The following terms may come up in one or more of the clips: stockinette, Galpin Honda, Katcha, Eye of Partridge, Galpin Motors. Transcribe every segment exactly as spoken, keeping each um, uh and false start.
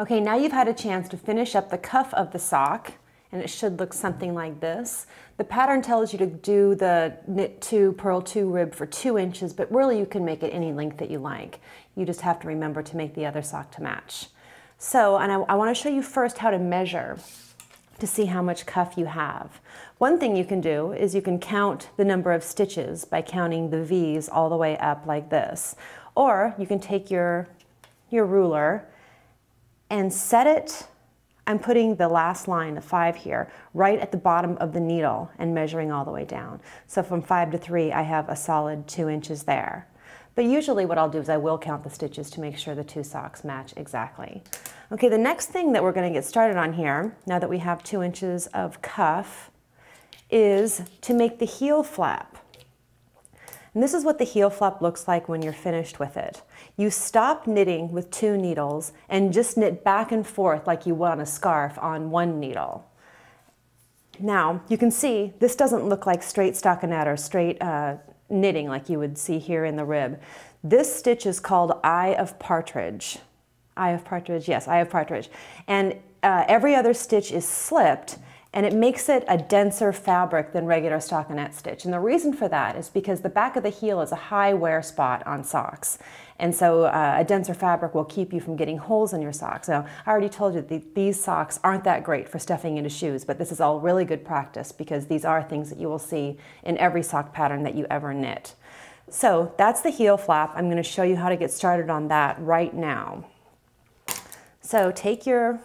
Okay, now you've had a chance to finish up the cuff of the sock, and it should look something like this. The pattern tells you to do the knit two, purl two rib for two inches, but really you can make it any length that you like. You just have to remember to make the other sock to match. So, and I, I wanna show you first how to measure to see how much cuff you have. One thing you can do is you can count the number of stitches by counting the V's all the way up like this. Or you can take your, your ruler and set it, I'm putting the last line, the five here, right at the bottom of the needle and measuring all the way down. So from five to three, I have a solid two inches there. But usually what I'll do is I will count the stitches to make sure the two socks match exactly. Okay, the next thing that we're gonna get started on here, now that we have two inches of cuff, is to make the heel flap. And this is what the heel flap looks like when you're finished with it. You stop knitting with two needles and just knit back and forth like you would on a scarf on one needle. Now, you can see this doesn't look like straight stockinette or straight uh, knitting like you would see here in the rib. This stitch is called Eye of Partridge. Eye of Partridge, yes, Eye of Partridge. And uh, every other stitch is slipped, and it makes it a denser fabric than regular stockinette stitch. And the reason for that is because the back of the heel is a high wear spot on socks. And so uh, a denser fabric will keep you from getting holes in your socks. Now, I already told you that these socks aren't that great for stuffing into shoes, but this is all really good practice because these are things that you will see in every sock pattern that you ever knit. So that's the heel flap. I'm gonna show you how to get started on that right now. So take your,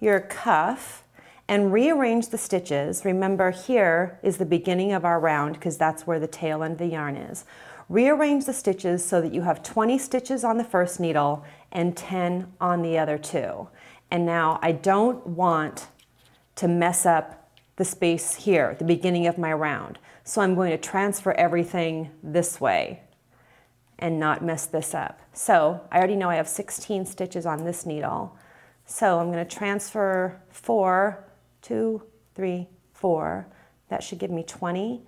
your cuff and rearrange the stitches. Remember, here is the beginning of our round because that's where the tail end of the yarn is. Rearrange the stitches so that you have twenty stitches on the first needle and ten on the other two. And now I don't want to mess up the space here, the beginning of my round. So I'm going to transfer everything this way and not mess this up. So I already know I have sixteen stitches on this needle. So I'm going to transfer four, two, three, four. That should give me twenty,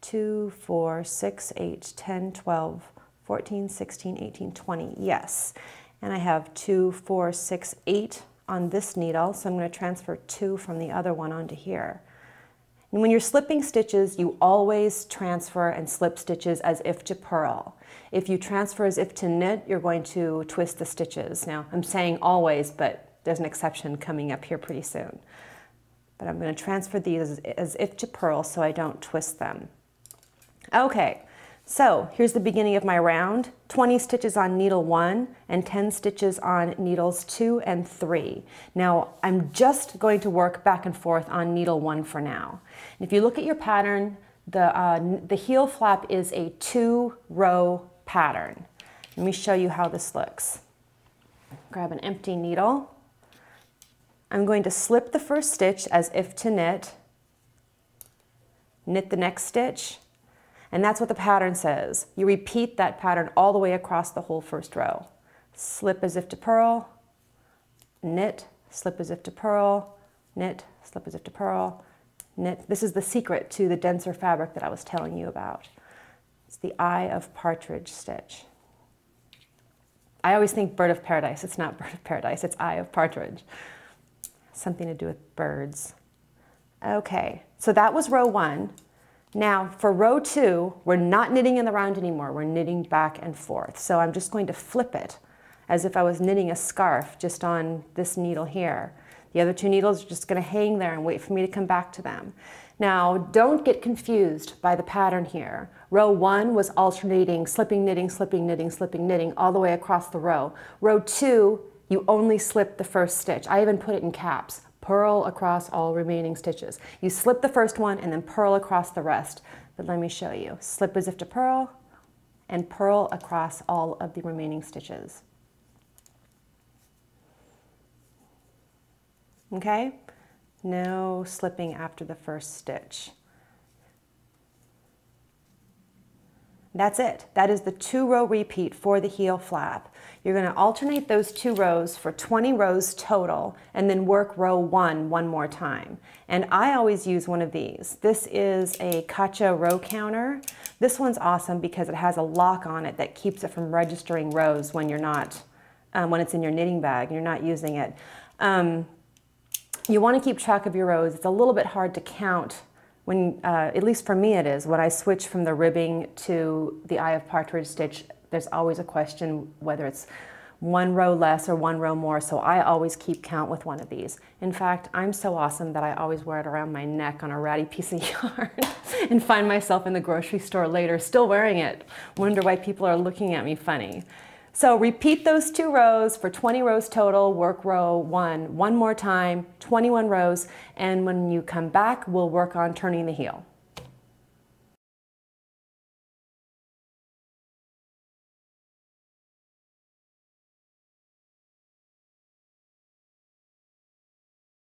two, four, six, eight, ten, twelve, fourteen, sixteen, eighteen, twenty. Yes. And I have two, four, six, eight on this needle. So I'm going to transfer two from the other one onto here. And when you're slipping stitches, you always transfer and slip stitches as if to purl. If you transfer as if to knit, you're going to twist the stitches. Now, I'm saying always, but there's an exception coming up here pretty soon. But I'm going to transfer these as if to purl so I don't twist them. Okay, so here's the beginning of my round. twenty stitches on needle one and ten stitches on needles two and three. Now I'm just going to work back and forth on needle one for now. And if you look at your pattern, the, uh, the heel flap is a two row pattern. Let me show you how this looks. Grab an empty needle. I'm going to slip the first stitch as if to knit, knit the next stitch, and that's what the pattern says. You repeat that pattern all the way across the whole first row. Slip as if to purl, knit, slip as if to purl, knit, slip as if to purl, knit. This is the secret to the denser fabric that I was telling you about. It's the Eye of Partridge stitch. I always think Bird of Paradise. It's not Bird of Paradise, it's Eye of Partridge. Something to do with birds. Okay, so that was row one. Now for row two, we're not knitting in the round anymore. We're knitting back and forth. So I'm just going to flip it as if I was knitting a scarf just on this needle here. The other two needles are just going to hang there and wait for me to come back to them. Now don't get confused by the pattern here. Row one was alternating, slipping, knitting, slipping, knitting, slipping, knitting all the way across the row. Row two, you only slip the first stitch. I even put it in caps. Purl across all remaining stitches. You slip the first one and then purl across the rest. But let me show you. Slip as if to purl and purl across all of the remaining stitches. Okay? No slipping after the first stitch. That's it. That is the two row repeat for the heel flap. You're going to alternate those two rows for twenty rows total and then work row one one more time. And I always use one of these. This is a Katcha row counter. This one's awesome because it has a lock on it that keeps it from registering rows when you're not um, when it's in your knitting bag and you're not using it. Um, you want to keep track of your rows. It's a little bit hard to count when, uh, at least for me it is, when I switch from the ribbing to the Eye of Partridge stitch, there's always a question whether it's one row less or one row more, so I always keep count with one of these. In fact, I'm so awesome that I always wear it around my neck on a ratty piece of yarn and find myself in the grocery store later still wearing it. Wonder why people are looking at me funny. So repeat those two rows for twenty rows total, work row one, one more time, twenty-one rows, and when you come back, we'll work on turning the heel.